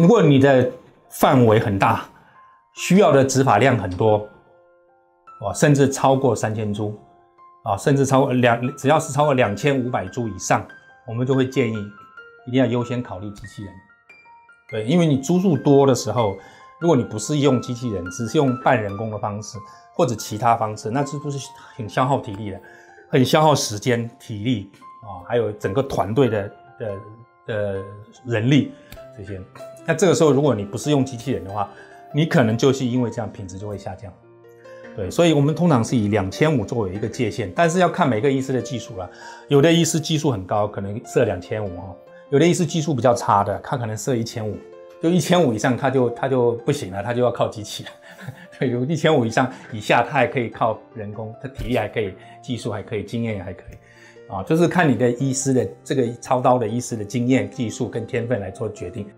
如果你的范围很大，需要的执法量很多，甚至超过3000株，甚至超过只要是超过2500株以上，我们就会建议一定要优先考虑机器人。对，因为你株数多的时候，如果你不是用机器人，只是用半人工的方式或者其他方式，那这都是很消耗体力的，很消耗时间、体力还有整个团队的人力这些。那这个时候，如果你不是用机器人的话，你可能就是因为这样品质就会下降。对，所以我们通常是以2500作为一个界限，但是要看每个医师的技术啦。有的医师技术很高，可能设2500哦；有的医师技术比较差的，他可能设1500，就1500以上他就不行了，他就要靠机器了。对，有1500以上以下，他还可以靠人工，他体力还可以，技术还可以，经验也还可以。就是看你的医师的这个操刀的医师的经验、技术跟天分来做决定。